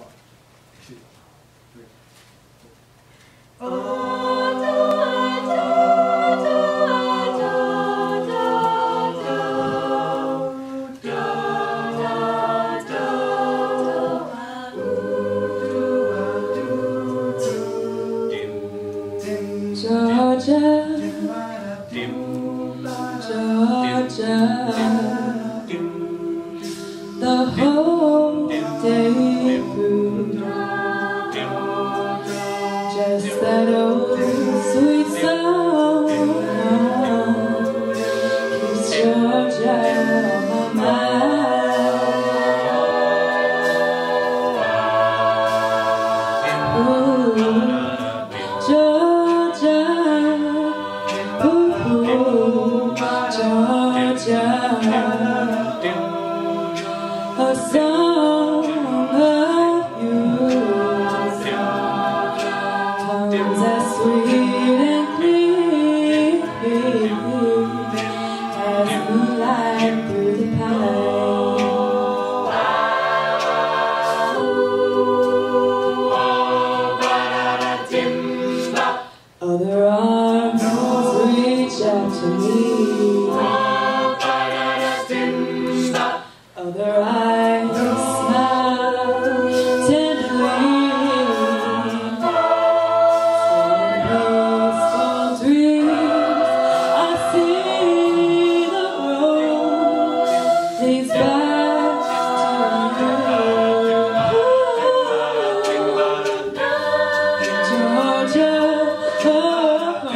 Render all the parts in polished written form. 1, 2, 3. Oh. Georgia, the whole day through, just that old sweet song keeps Georgia on my mind. Ooh, Georgia, ooh, Georgia. A song of you comes as sweet and clear as moonlight through the pines. Other arms reach out to me. Other eyes smile tenderly, and those cold dreams I see the road leads back to you. Georgia, oh, oh, Georgia, no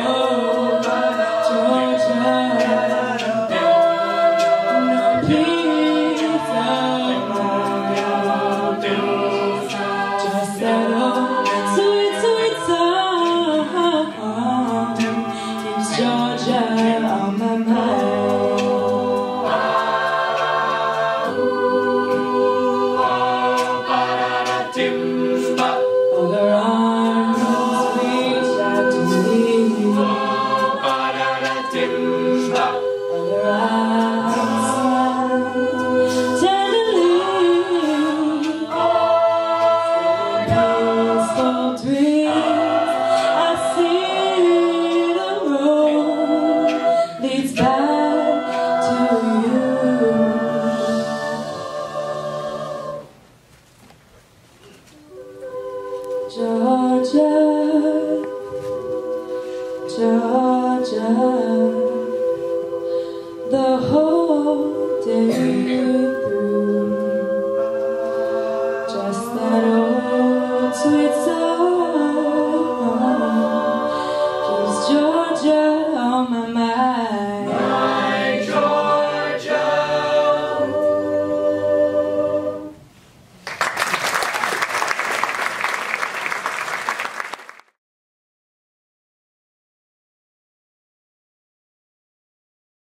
peace. Georgia on my mind. Other arms reach out to me. Other eyes smile tenderly. Those cold dreams I see. Georgia, Georgia, the whole day through, just that old sweet song.